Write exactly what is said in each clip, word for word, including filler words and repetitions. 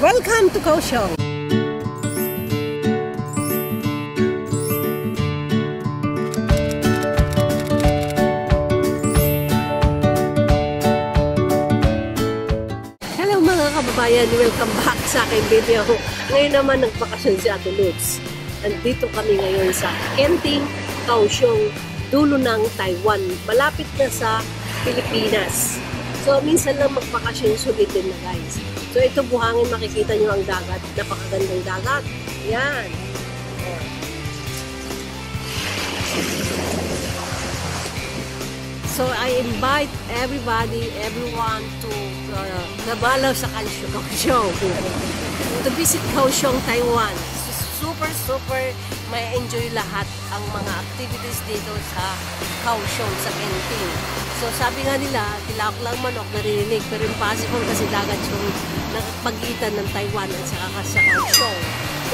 Welcome to Kaohsiung. Hello mga kababayan, welcome back sa aking video. Ngayon naman nagbakasyon si Ate Lhudz. Nandito kami ngayon sa Kenting, Kaohsiung, dulo ng Taiwan, malapit na sa Pilipinas. So, minsan lang magbakasyon, sulitin na guys. So, ito buhangin, makikita nyo ang dagat. Napakagandang dagat. Ayan. So, I invite everybody, everyone to uh, nabalaw sa Kaohsiung. To visit Kaohsiung, Taiwan. Super, super may enjoy lahat ang mga activities dito sa Kaohsiung, sa Kenting. So sabi nga nila, tilak lang manok narinig, pero impossible kasi dagat yung nagpagitan ng Taiwan at saka sa Kaohsiung.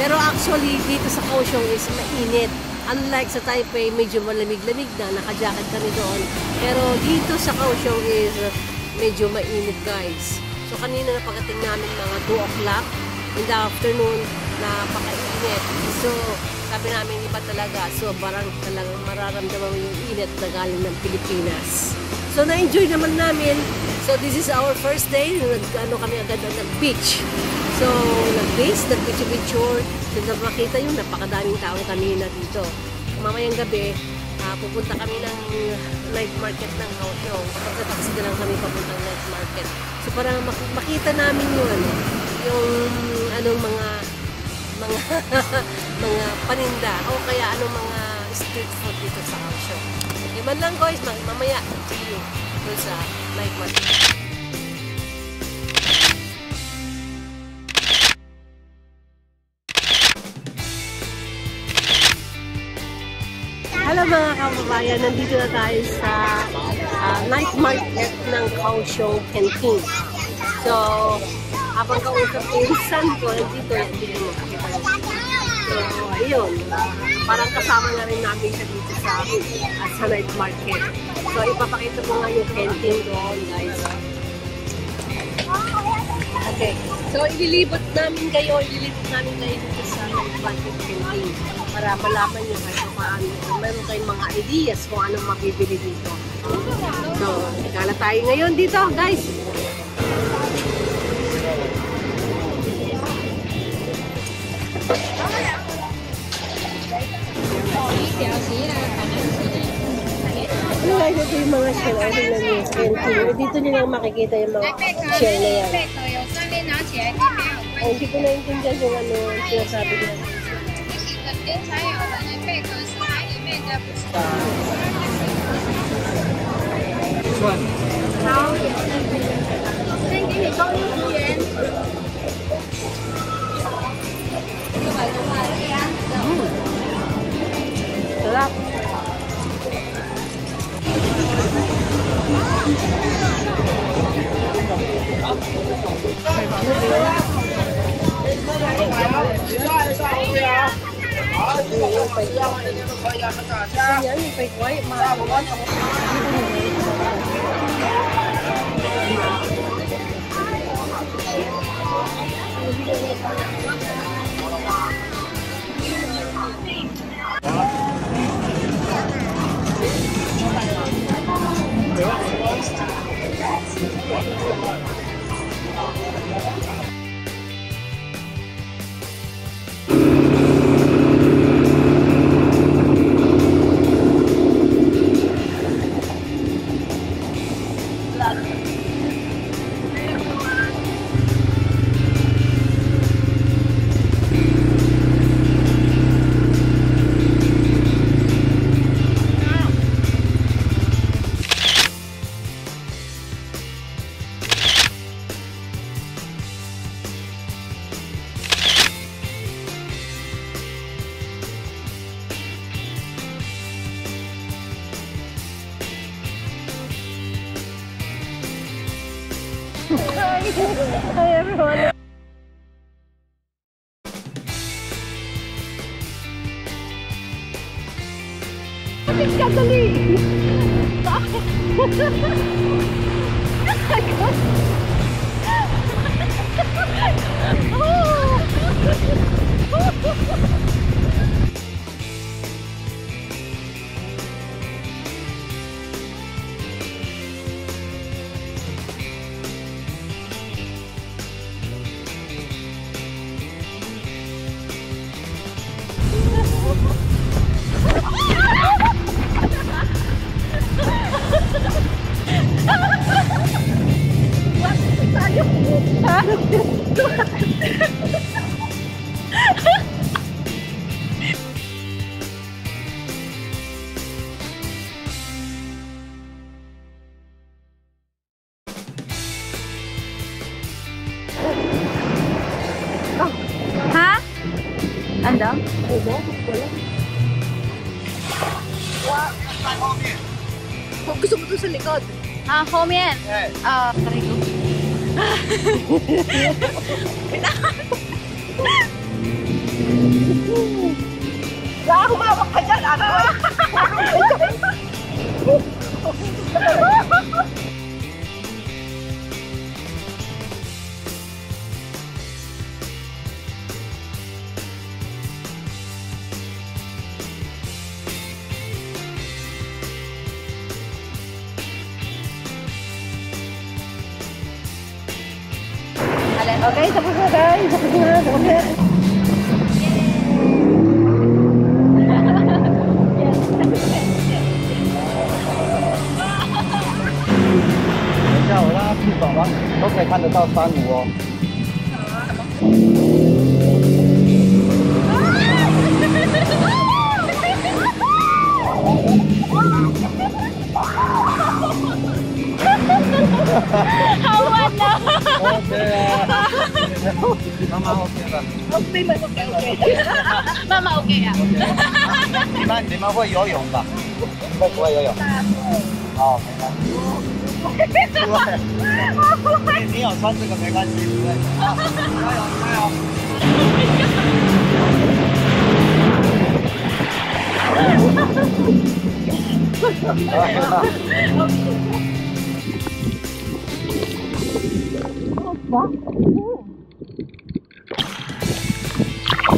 Pero actually dito sa Kaohsiung is mainit. Unlike sa Taipei, medyo malamig-lamig na, nakajacket kami doon. Pero dito sa Kaohsiung is medyo mainit guys. So kanina napagating namin mga two o'clock in the afternoon, napakainit. So, sabi namin iba talaga. So, barang talagang mararamdaman mo yung init na galing ng Pilipinas. So, na-enjoy naman namin. So, this is our first day. Nag-ano kami agad na nag-beach. So, nag-base, nag-picture-picture. So, napakita yung napakadaming taong kanina dito. Mamayang gabi, uh, pupunta kami ng night market ng Hawthorne. Pagkataksi na lang kami papuntang night market. So, para mak makita namin yun. Yung anong mga mga mga paninda o kaya anong mga street food dito sa Kaohsiung. Iman lang guys, mamaya see you doon sa night market. Hello mga kababayan, nandito na tayo sa uh, night market ng Kaohsiung, Kenting. So, habang kausap ko yung son ko, nandito na din mo kakita nyo. So, ayun. Parang kasama na rin namin siya dito sa, at sa night market. So, ipapakita mo nga yung Kenting doon, guys. Okay. So, ililibot namin kayo, ililibot namin kayo dito sa night market Kenting. Para malaman nyo kayo paano. Meron kayong mga ideas kung anong mabibili dito. So, ikala tayo ngayon dito, guys. Guys, ito yung mga shell oil ng Kenting. Dito nyo lang makikita yung mga shell na yan. Ay, hindi ko naintindihan yung ano yung sinasabi niya. Which one? Mm. Sarap! Hi everyone. Oh Hah? Anda? Wah, gusto mo to sa likod? Ah, homie. Ah, karigo. Wah, humawak ka dyan, ano? Okay, tapos na guys, tapos na, tapos na. Mama oke okay, okay, okay, okay. Mama oke okay, ya. Mama mama hui yoyong ba? Hui hui yoyong. Oh, okay. Pauwi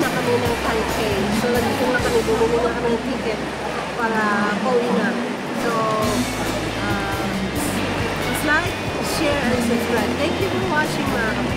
na kami ng Taipei. So, nandito na kami, bumili na kami ng ticket para pauwi na. So, uh, just like, share, and subscribe. Thank you for watching, mga